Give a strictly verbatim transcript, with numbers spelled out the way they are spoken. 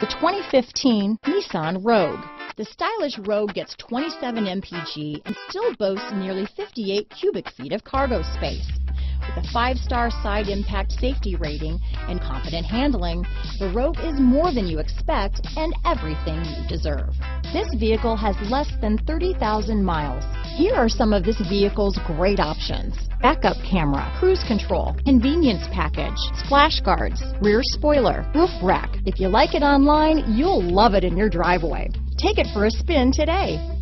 The twenty fifteen Nissan Rogue. The stylish Rogue gets twenty-seven M P G and still boasts nearly fifty-eight cubic feet of cargo space. With a five-star side impact safety rating and competent handling, the Rogue is more than you expect and everything you deserve. This vehicle has less than thirty thousand miles. Here are some of this vehicle's great options: backup camera, cruise control, convenience package, splash guards, rear spoiler, roof rack. If you like it online, you'll love it in your driveway. Take it for a spin today.